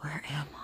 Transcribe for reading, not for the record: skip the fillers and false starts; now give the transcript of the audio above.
Where am I?